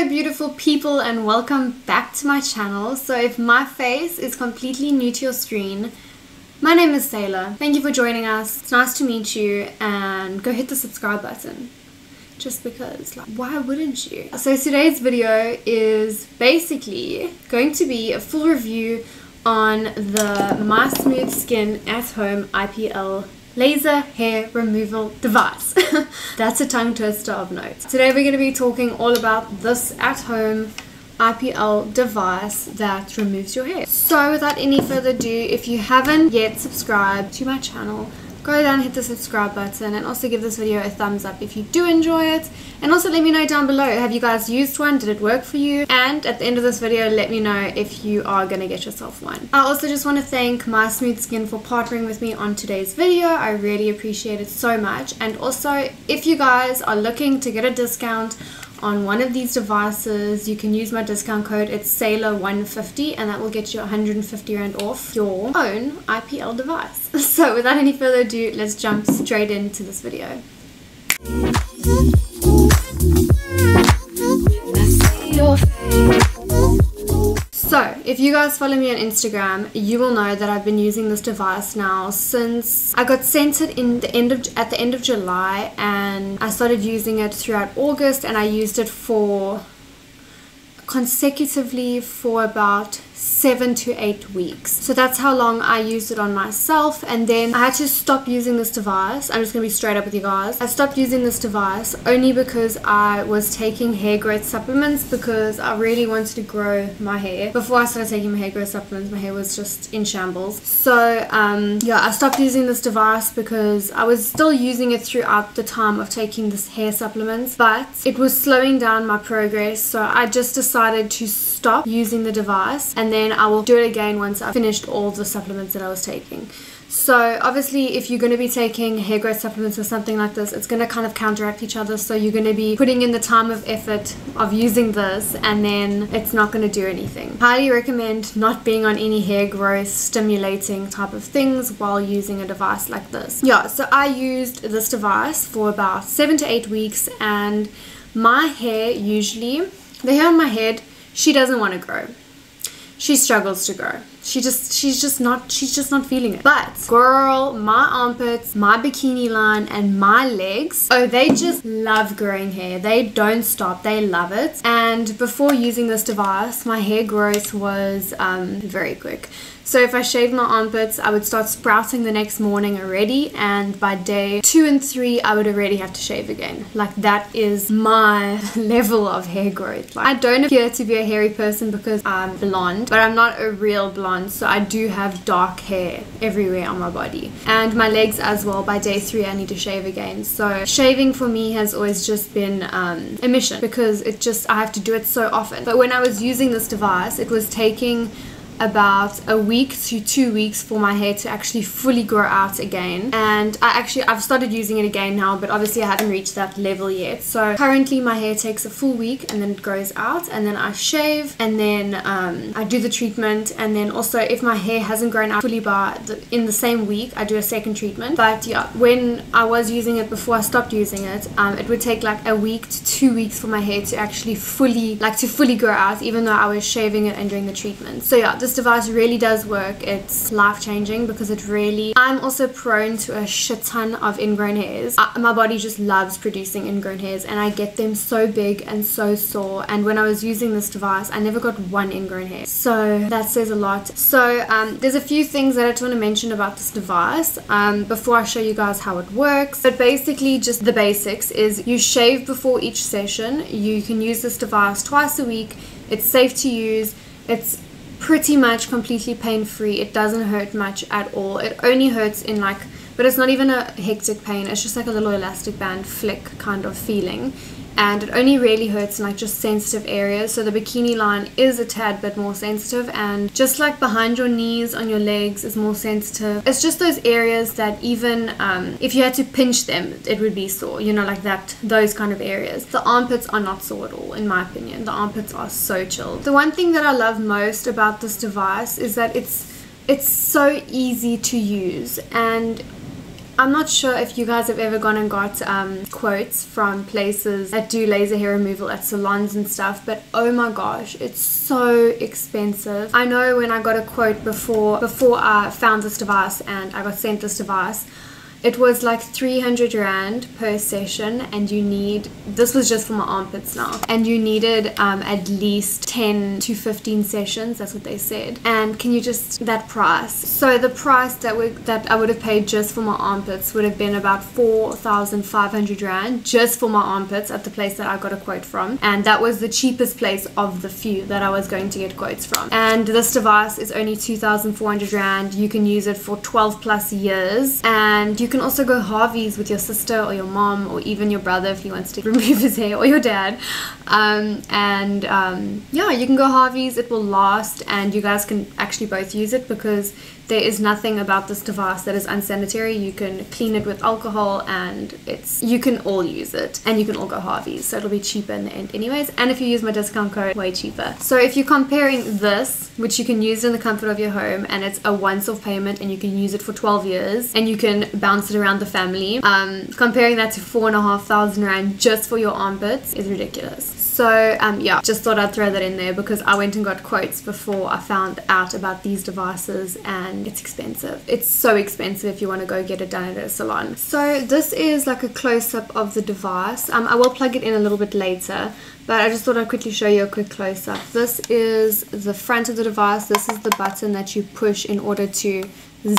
Hello beautiful people and welcome back to my channel. So if my face is completely new to your screen, my name is Sayla. Thank you for joining us. It's nice to meet you and go hit the subscribe button. Just because, like, why wouldn't you? So today's video is basically going to be a full review on the MySmoothSkin At Home IPL laser hair removal device. That's a tongue twister of notes. Today we're going to be talking all about this at-home IPL device that removes your hair. So without any further ado, if you haven't yet subscribed to my channel, go down, hit the subscribe button, and also give this video a thumbs up if you do enjoy it. And also let me know down below, have you guys used one? Did it work for you? And at the end of this video, let me know if you are going to get yourself one. I also just want to thank MySmoothSkin for partnering with me on today's video. I really appreciate it so much. And also, if you guys are looking to get a discount on one of these devices, you can use my discount code. It's SAYLA150 and that will get you 150 Rand off your own IPL device. So without any further ado, let's jump straight into this video. So if you guys follow me on Instagram, you will know that I've been using this device now since I got sent it at the end of July, and I started using it throughout August, and I used it for consecutively for about 7 to 8 weeks. So that's how long I used it on myself, and then I had to stop using this device. I'm just gonna be straight up with you guys. I stopped using this device only because I was taking hair growth supplements because I really wanted to grow my hair. Before I started taking my hair growth supplements, my hair was just in shambles. So yeah, I stopped using this device because I was still using it throughout the time of taking this hair supplements, but it was slowing down my progress, so I just decided to stop using the device, and then I will do it again once I've finished all the supplements that I was taking. So obviously if you're going to be taking hair growth supplements or something like this, it's going to kind of counteract each other, so you're going to be putting in the time of effort of using this, and then it's not going to do anything. Highly recommend not being on any hair growth stimulating type of things while using a device like this. Yeah, so I used this device for about 7 to 8 weeks, and my hair usually, the hair on my head, she doesn't want to grow. She struggles to grow. She's just not feeling it. But girl, my armpits, my bikini line, and my legs, oh, they just love growing hair. They don't stop. They love it. And before using this device, my hair growth was very quick. So if I shaved my armpits, I would start sprouting the next morning already, and by day 2 and 3, I would already have to shave again. Like, that is my level of hair growth. Like, I don't appear to be a hairy person because I'm blonde, but I'm not a real blonde, so I do have dark hair everywhere on my body. And my legs as well, by day 3, I need to shave again. So shaving for me has always just been a mission because it just, I have to do it so often. But when I was using this device, it was taking about a week to 2 weeks for my hair to actually fully grow out again. And I've started using it again now, but obviously I haven't reached that level yet. So currently my hair takes a full week and then it grows out, and then I shave, and then I do the treatment, and then also if my hair hasn't grown out fully in the same week, I do a second treatment. But yeah, when I was using it before I stopped using it, it would take like a week to 2 weeks for my hair to actually fully grow out, even though I was shaving it and doing the treatment. So yeah, this device really does work. It's life-changing because it really, I'm also prone to a shit ton of ingrown hairs. My body just loves producing ingrown hairs, and I get them so big and so sore, and when I was using this device I never got one ingrown hair, so that says a lot. So there's a few things that I just want to mention about this device before I show you guys how it works. But basically just the basics is you shave before each session. You can use this device twice a week. It's safe to use. It's pretty much completely pain-free. It doesn't hurt much at all. It only hurts in like, but it's not even a hectic pain. It's just like a little elastic band flick kind of feeling, and it only really hurts in like just sensitive areas. So the bikini line is a tad bit more sensitive, and just like behind your knees on your legs is more sensitive. It's just those areas that even if you had to pinch them, it would be sore, you know, like that, those kind of areas. The armpits are not sore at all, in my opinion. The armpits are so chilled. The one thing that I love most about this device is that it's so easy to use, and I'm not sure if you guys have ever gone and got quotes from places that do laser hair removal at salons and stuff, but oh my gosh, it's so expensive. I know when I got a quote before I found this device and I got sent this device, it was like 300 rand per session, and you need, this was just for my armpits now, and you needed at least 10 to 15 sessions, that's what they said. And can you just, that price, so the price that I would have paid just for my armpits would have been about 4,500 rand just for my armpits at the place that I got a quote from, and that was the cheapest place of the few that I was going to get quotes from. And this device is only 2,400 rand, you can use it for 12+ years, and you can also go Harvey's with your sister or your mom or even your brother if he wants to remove his hair, or your dad, yeah, you can go Harvey's, it will last, and you guys can actually both use it because there is nothing about this device that is unsanitary. You can clean it with alcohol, and it's, you can all use it, and you can all go Harvey's, so it'll be cheaper in the end anyways, and if you use my discount code, way cheaper. So if you're comparing this, which you can use in the comfort of your home, and it's a once-off payment, and you can use it for 12 years, and you can bounce it around the family, comparing that to 4,500 rand just for your armpits is ridiculous. So yeah, just thought I'd throw that in there because I went and got quotes before I found out about these devices, and it's expensive. It's so expensive if you want to go get it done at a salon. So this is like a close-up of the device. I will plug it in a little bit later, but I just thought I'd quickly show you a quick close-up. This is the front of the device. This is the button that you push in order to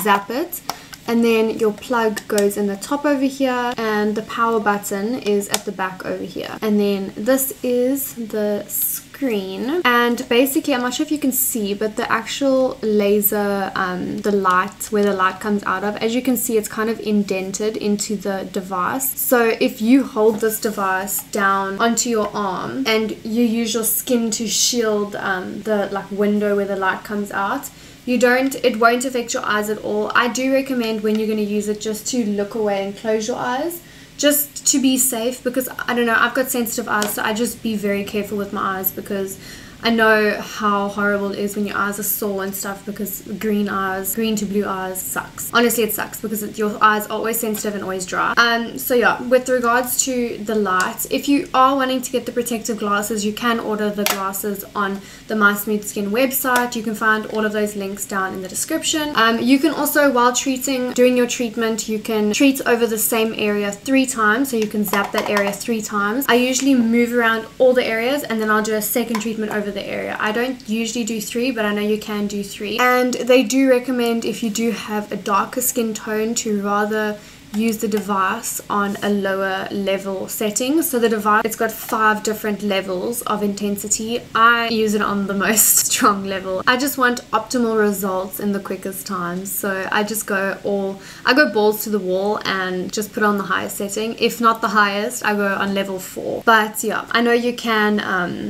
zap it. And then your plug goes in the top over here, and the power button is at the back over here. And then this is the screen, and basically I'm not sure if you can see, but the actual laser, the light, where the light comes out of, as you can see, it's kind of indented into the device. So if you hold this device down onto your arm and you use your skin to shield the like window where the light comes out, it won't affect your eyes at all. I do recommend when you're going to use it just to look away and close your eyes, just to be safe, because I don't know, I've got sensitive eyes, so I just be very careful with my eyes because I know how horrible it is when your eyes are sore and stuff, because green to blue eyes sucks. Honestly, it sucks because your eyes are always sensitive and always dry. So yeah, with regards to the light, if you are wanting to get the protective glasses, you can order the glasses on the MySmoothSkin website. You can find all of those links down in the description. You can also, while doing your treatment, you can treat over the same area 3 times. So you can zap that area 3 times. I usually move around all the areas, and then I'll do a second treatment over the area. I don't usually do 3, but I know you can do 3. And they do recommend, if you do have a darker skin tone, to rather use the device on a lower level setting. So the device, it's got 5 different levels of intensity. I use it on the most strong level. I just want optimal results in the quickest time, so I just go I go balls to the wall and just put on the highest setting. If not the highest, I go on level 4. But yeah, I know you can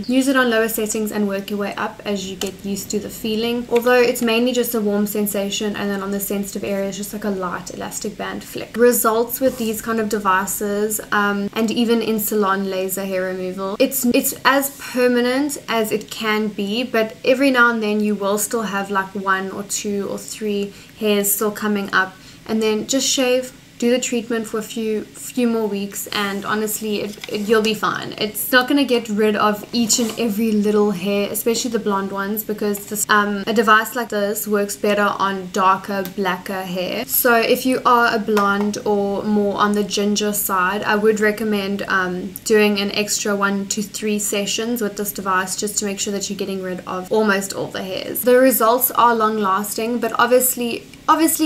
use it on lower settings and work your way up as you get used to the feeling, although it's mainly just a warm sensation, and then on the sensitive areas, just like a light elastic band flick. Results with these kind of devices, and even in salon laser hair removal, it's as permanent as it can be, but every now and then you will still have like 1 or 2 or 3 hairs still coming up, and then just shave, do the treatment for a few more weeks, and honestly you'll be fine. It's not going to get rid of each and every little hair, especially the blonde ones, because this, a device like this works better on darker, blacker hair. So if you are a blonde or more on the ginger side, I would recommend doing an extra 1 to 3 sessions with this device just to make sure that you're getting rid of almost all the hairs. The results are long lasting, but obviously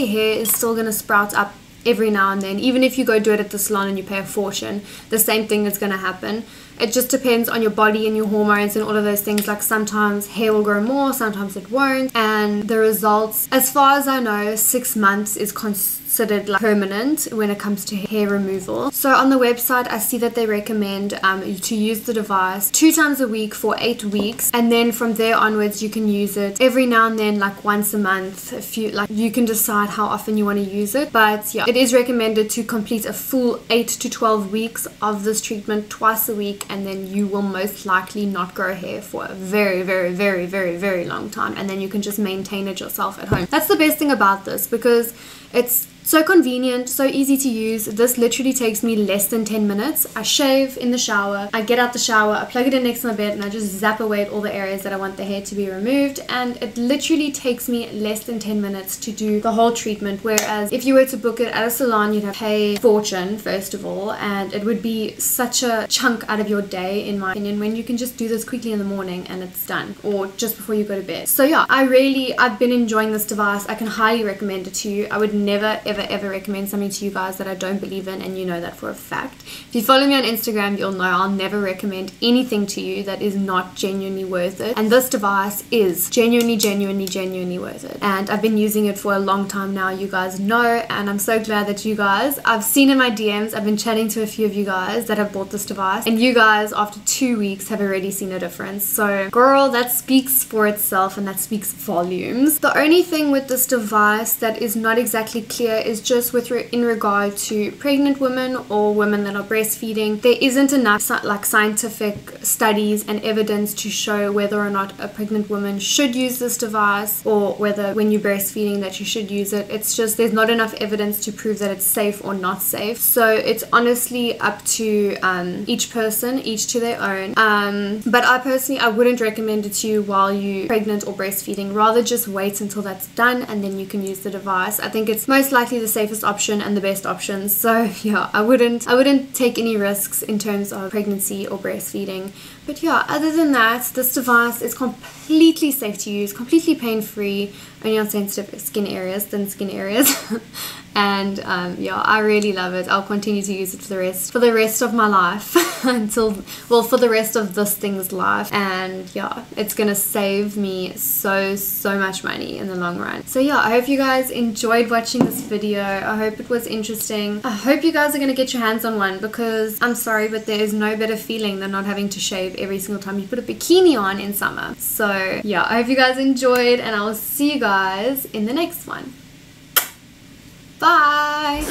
hair is still going to sprout up every now and then. Even if you go do it at the salon and you pay a fortune, the same thing is going to happen. It just depends on your body and your hormones and all of those things. Like sometimes hair will grow more, sometimes it won't, and the results, as far as I know, 6 months is considered like permanent when it comes to hair removal. So on the website, I see that they recommend to use the device 2 times a week for 8 weeks, and then from there onwards you can use it every now and then, like once a month, if you like. You can decide how often you want to use it, but yeah, it is recommended to complete a full 8 to 12 weeks of this treatment 2x a week, and then you will most likely not grow hair for a very, very, very, very, very long time, and then you can just maintain it yourself at home. That's the best thing about this, because it's So convenient, so easy to use. This literally takes me less than 10 minutes. I shave in the shower, I get out the shower, I plug it in next to my bed, and I just zap away at all the areas that I want the hair to be removed. And it literally takes me less than 10 minutes to do the whole treatment. Whereas if you were to book it at a salon, you'd have to pay a fortune, first of all, and it would be such a chunk out of your day, in my opinion, when you can just do this quickly in the morning and it's done, or just before you go to bed. So yeah, I've been enjoying this device. I can highly recommend it to you. I would never ever recommend something to you guys that I don't believe in, and you know that for a fact. If you follow me on Instagram, you'll know I'll never recommend anything to you that is not genuinely worth it, and this device is genuinely worth it. And I've been using it for a long time now, you guys know, and I'm so glad that you guys, I've seen in my DMs, I've been chatting to a few of you guys that have bought this device, and you guys after 2 weeks have already seen a difference. So girl, that speaks for itself, and that speaks volumes. The only thing with this device that is not exactly clear is just in regard to pregnant women or women that are breastfeeding. There isn't enough like scientific studies and evidence to show whether or not a pregnant woman should use this device, or whether when you're breastfeeding that you should use it. It's just there's not enough evidence to prove that it's safe or not safe. So it's honestly up to each person, each to their own. But I personally wouldn't recommend it to you while you're pregnant or breastfeeding. Rather just wait until that's done, and then you can use the device. I think it's most likely the safest option and the best option. So yeah, I wouldn't take any risks in terms of pregnancy or breastfeeding. But yeah, other than that, this device is completely safe to use, completely pain-free, only on sensitive skin areas, thin skin areas. And yeah, I really love it. I'll continue to use it for the rest of my life. For the rest of this thing's life. And yeah, it's gonna save me so much money in the long run. So yeah, I hope you guys enjoyed watching this video. I hope it was interesting. I hope you guys are gonna get your hands on one, because I'm sorry, but there is no better feeling than not having to shave every single time you put a bikini on in summer. So yeah, I hope you guys enjoyed, and I will see you guys in the next one. Bye.